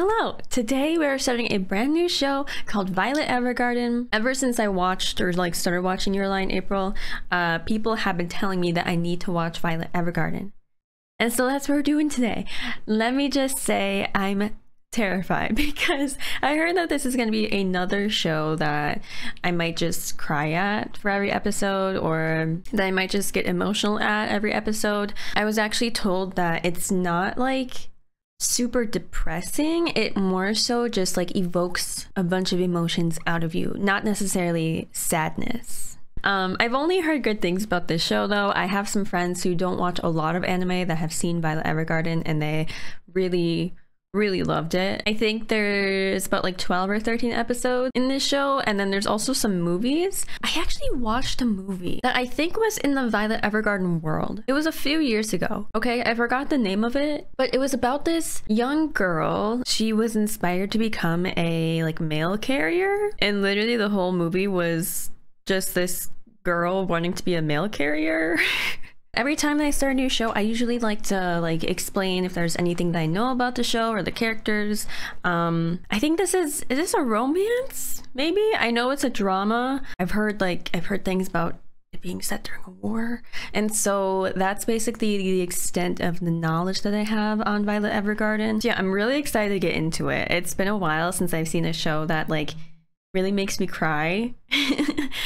Hello! Today we are starting a brand new show called Violet Evergarden. Ever since I watched or started watching Your Lie in April, people have been telling me that I need to watch Violet Evergarden. And so that's what we're doing today. Let me just say I'm terrified because I heard that this is going to be another show that I might just cry at for every episode, or that I might just get emotional at every episode. I was actually told that it's not like super depressing, it more so just like evokes a bunch of emotions out of you, not necessarily sadness. I've only heard good things about this show though. I have some friends who don't watch a lot of anime that have seen Violet Evergarden and they really loved it. I think there's about like 12 or 13 episodes in this show, and then there's also some movies. I actually watched a movie that I think was in the Violet Evergarden world. It was a few years ago. Okay, I forgot the name of it, but it was about this young girl. She was inspired to become a mail carrier, and literally the whole movie was just this girl wanting to be a mail carrier. Every time I start a new show, I usually like to explain if there's anything that I know about the show or the characters. I think is this a romance? Maybe? I know it's a drama. I've heard things about it being set during a war. And so that's basically the extent of the knowledge that I have on Violet Evergarden. Yeah, I'm really excited to get into it. It's been a while since I've seen a show that really makes me cry,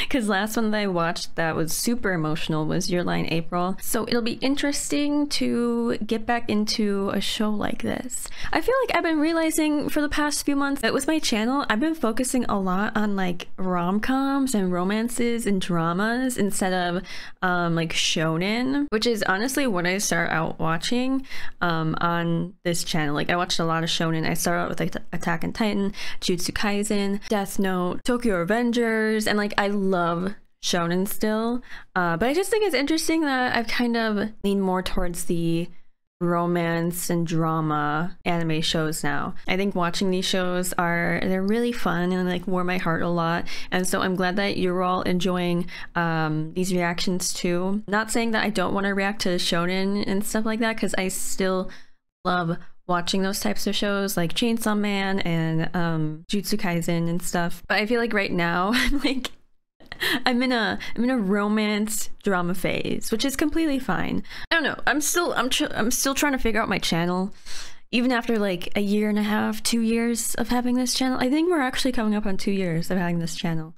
because last one that I watched that was super emotional was Your Lie in April. So it'll be interesting to get back into a show like this. I feel like I've been realizing for the past few months that with my channel I've been focusing a lot on rom-coms and romances and dramas instead of shonen, which is honestly what I start out watching on this channel. I watched a lot of shonen. I started out with Attack on Titan, Jujutsu Kaisen, Death Note, Tokyo Avengers, and I love shonen still, but I just think it's interesting that I've kind of leaned more towards the romance and drama anime shows now. I think watching these shows they're really fun and warm my heart a lot, and so I'm glad that you're all enjoying these reactions too. Not saying that I don't want to react to shonen and stuff like that, because I still love watching those types of shows like Chainsaw Man and Jujutsu Kaisen and stuff, but I feel like right now I'm I'm in a romance drama phase, which is completely fine. I don't know, I'm still trying to figure out my channel even after a year and a half, 2 years of having this channel. I think we're actually coming up on 2 years of having this channel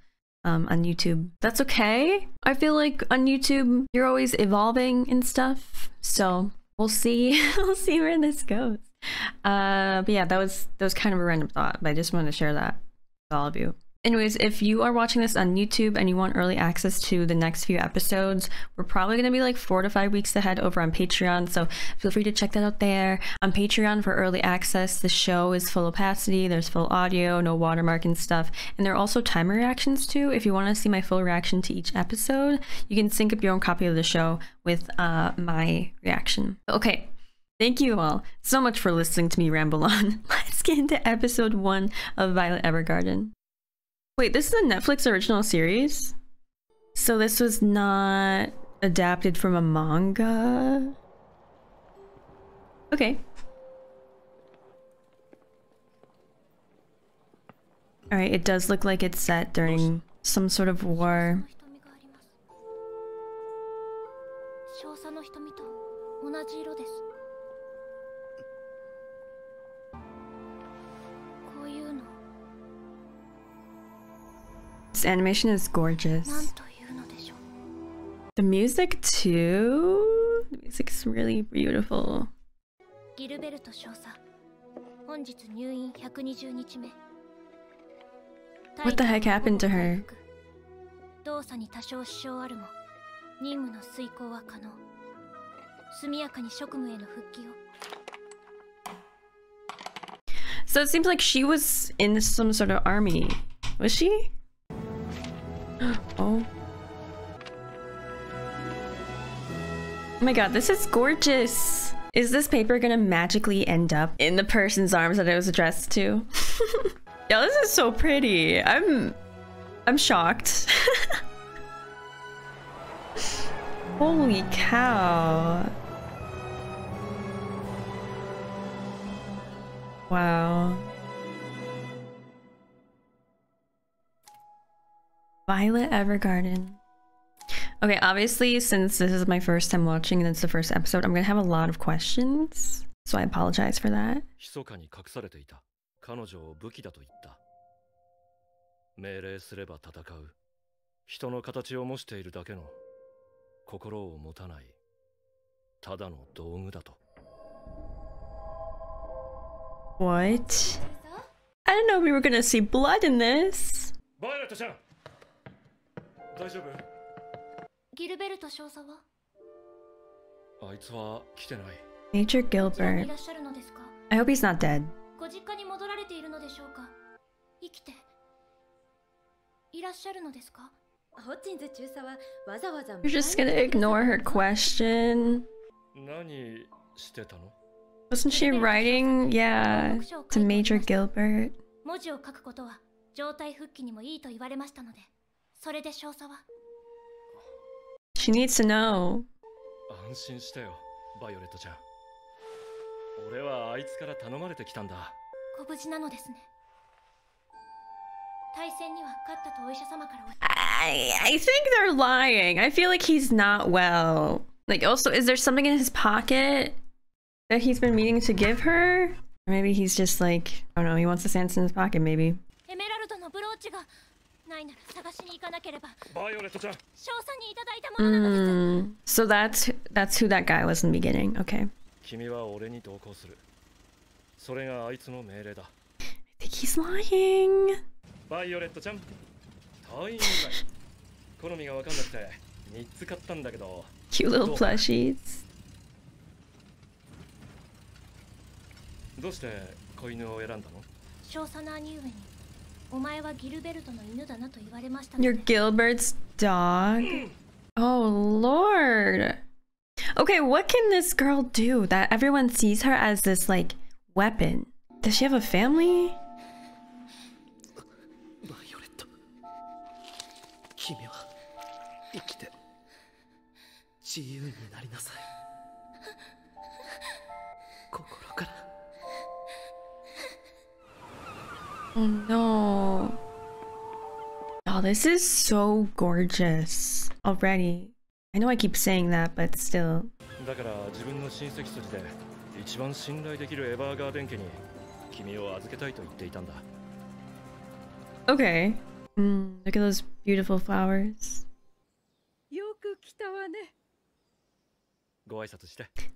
on YouTube. That's okay. I feel like on YouTube you're always evolving and stuff, so we'll see. We'll see where this goes. But yeah, that was kind of a random thought, but I just wanted to share that with all of you. Anyways, if you are watching this on YouTube and you want early access to the next few episodes, we're probably going to be 4 to 5 weeks ahead over on Patreon, so feel free to check that out there. On Patreon for early access, the show is full opacity, there's full audio, no watermark and stuff, and there are also timer reactions too. If you want to see my full reaction to each episode, you can sync up your own copy of the show with my reaction. Okay. Thank you all so much for listening to me ramble on. Let's get into episode 1 of Violet Evergarden. Wait, this is a Netflix original series? So this was not adapted from a manga? Okay. Alright, it does look like it's set during some sort of war. This animation is gorgeous. The music too? The music's really beautiful. What the heck happened to her? So it seems like she was in some sort of army. Was she? Oh. Oh my god, this is gorgeous! Is this paper gonna magically end up in the person's arms that it was addressed to? Yeah, this is so pretty. I'm shocked. Holy cow. Wow. Violet Evergarden. Okay, obviously, since this is my first time watching and it's the first episode, I'm gonna have a lot of questions, so I apologize for that. What? I didn't know we were gonna see blood in this. Major Gilbert. I hope he's not dead. You're just gonna ignore her question. Wasn't she writing? Yeah, to Major Gilbert. She needs to know. I think they're lying. I feel like he's not well. Like, also, is there something in his pocket that he's been meaning to give her? Or maybe he's just like, I don't know, he wants the sands in his pocket, maybe. So that's who that guy was in the beginning. Okay. I think he's lying. Cute little plushies. You're Gilbert's dog? Oh lord. Okay, what can this girl do that everyone sees her as this, like, weapon? Does she have a family? Oh no. Oh, this is so gorgeous already. I know I keep saying that, but still. Okay. Look at those beautiful flowers.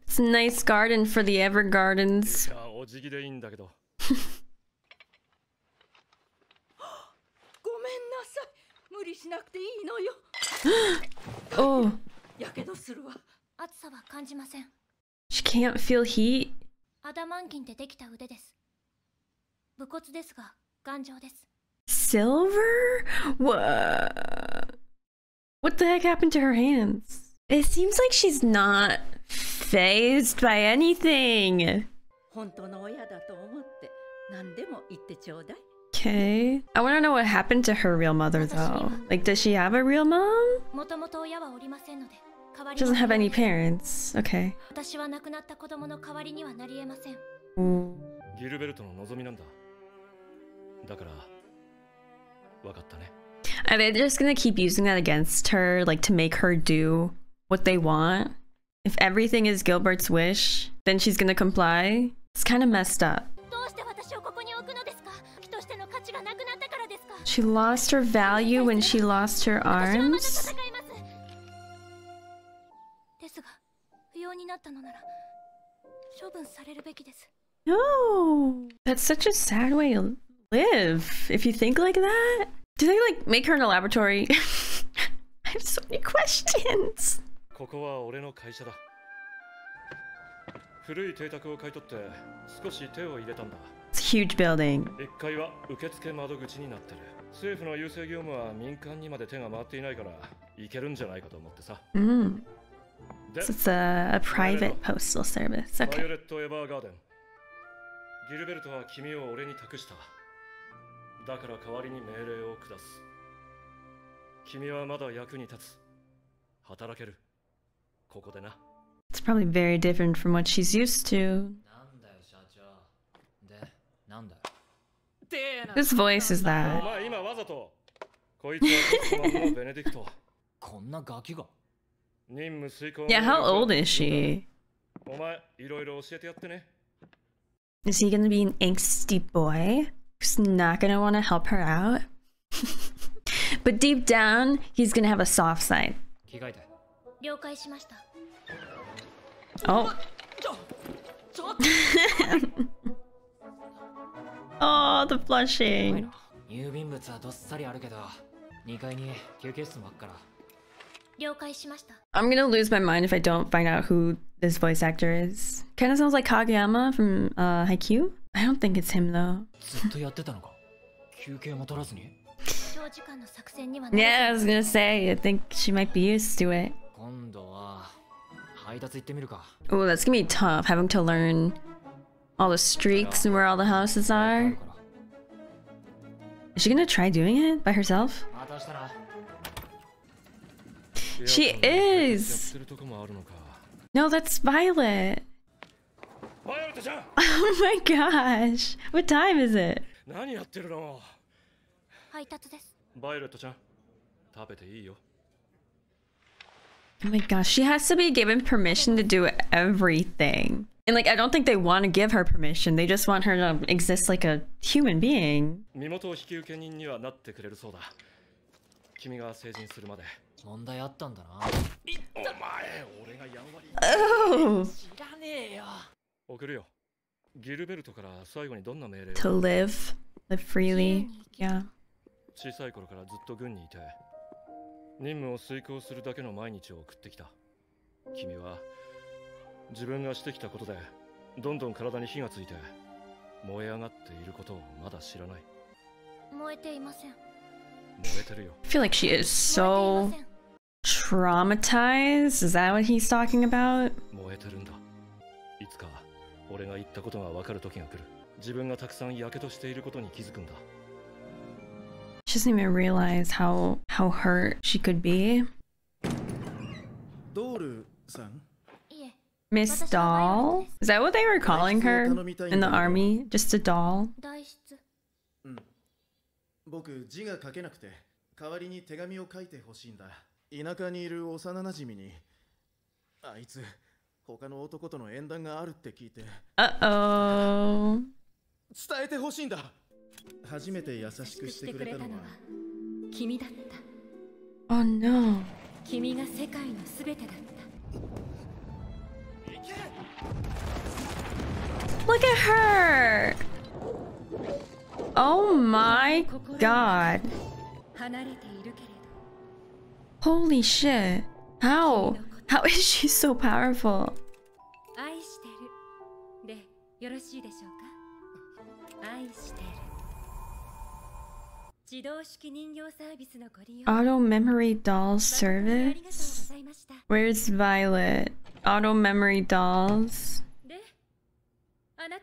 It's a nice garden for the Evergardens. Oh. She can't feel heat. Silver? What the heck happened to her hands? It seems like she's not fazed by anything. Okay. I want to know what happened to her real mother, though. Like, does she have a real mom? She doesn't have any parents. Okay. Are they just gonna keep using that against her, like, to make her do what they want? If everything is Gilbert's wish, then she's gonna comply? It's kind of messed up. She lost her value when she lost her arms. No, that's such a sad way to live. If you think like that, do they like make her in a laboratory? I have so many questions. It's a huge building. So it's a private postal service. Okay. It's probably very different from what she's used to. Whose voice is that? Yeah, how old is she? Is he gonna be an angsty boy who's not gonna want to help her out? But deep down, he's gonna have a soft side. Oh. Oh, the flushing. I'm gonna lose my mind if I don't find out who this voice actor is. Kinda sounds like Kageyama from Haikyuu. I don't think it's him though. Yeah, I was gonna say, I think she might be used to it. Oh, that's gonna be tough, having to learn all the streets and where all the houses are. Is she gonna try doing it by herself? She is! No, that's Violet! Oh my gosh! What time is it? Oh my gosh, she has to be given permission to do everything. And like, I don't think they want to give her permission, they just want her to exist like a human being. Oh! To live freely, yeah. I feel like she is so traumatized. Is that what he's talking about? She doesn't even realize how hurt she could be. Miss Doll? Is that what they were calling her in the army? Just a doll? Uh-oh. Oh no. Look at her! Oh my god. Holy shit. How? How is she so powerful? Auto memory doll service? Where's Violet? Auto memory dolls?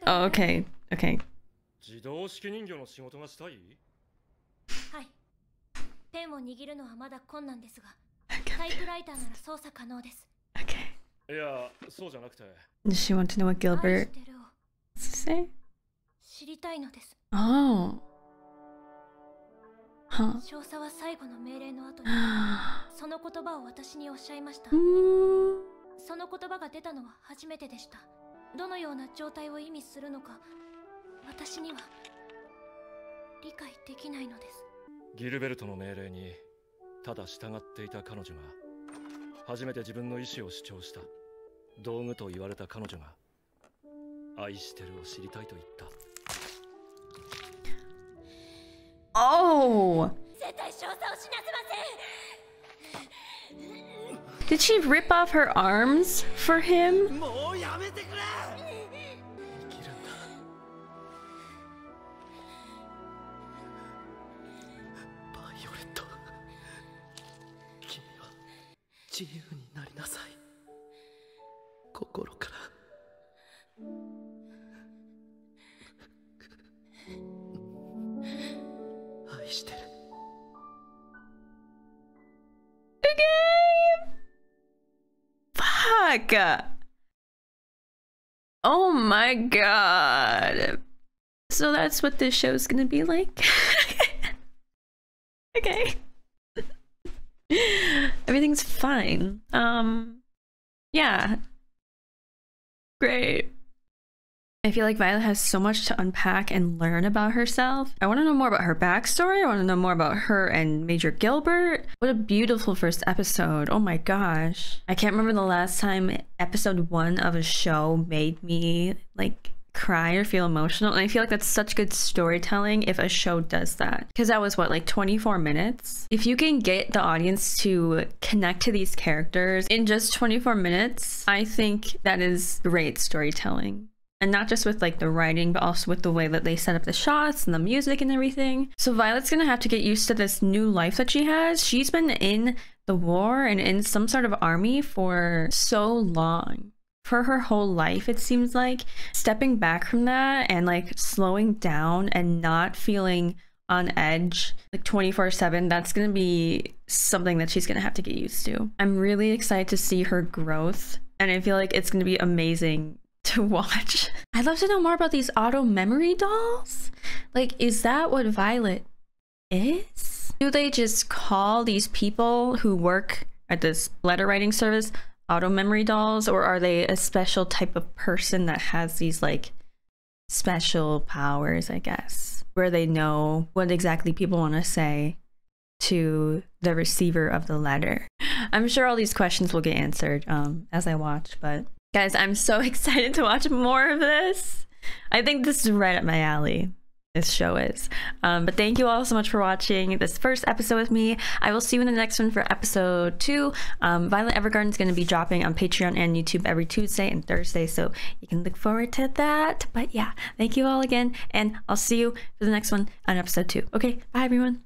Oh, okay. Okay. Okay. Does she want to know what Gilbert has to say? Oh. Huh. Oh! Did she rip off her arms for him? Oh my god. So that's what this show's gonna be like. Okay. Everything's fine. Yeah. Great. I feel like Violet has so much to unpack and learn about herself. I want to know more about her backstory. I want to know more about her and Major Gilbert. What a beautiful first episode. Oh my gosh. I can't remember the last time episode 1 of a show made me like cry or feel emotional. And I feel like that's such good storytelling if a show does that. Because that was what, like 24 minutes? If you can get the audience to connect to these characters in just 24 minutes, I think that is great storytelling. And not just with like the writing, but also with the way that they set up the shots and the music and everything. So Violet's gonna have to get used to this new life that she has. She's been in the war and in some sort of army for so long. For her whole life, it seems like. Stepping back from that and like slowing down and not feeling on edge like 24/7, that's gonna be something that she's gonna have to get used to. I'm really excited to see her growth, and I feel like it's gonna be amazing to watch. I'd love to know more about these auto memory dolls. Like, is that what Violet is? Do they just call these people who work at this letter writing service auto memory dolls, or are they a special type of person that has these like special powers, I guess, where they know what exactly people want to say to the receiver of the letter? I'm sure all these questions will get answered as I watch, but guys, I'm so excited to watch more of this. I think this is right up my alley, this show is. But thank you all so much for watching this first episode with me. I will see you in the next one for episode 2. Violet Evergarden is going to be dropping on Patreon and YouTube every Tuesday and Thursday, so you can look forward to that. But yeah, thank you all again, and I'll see you for the next one on episode 2. Okay, bye everyone.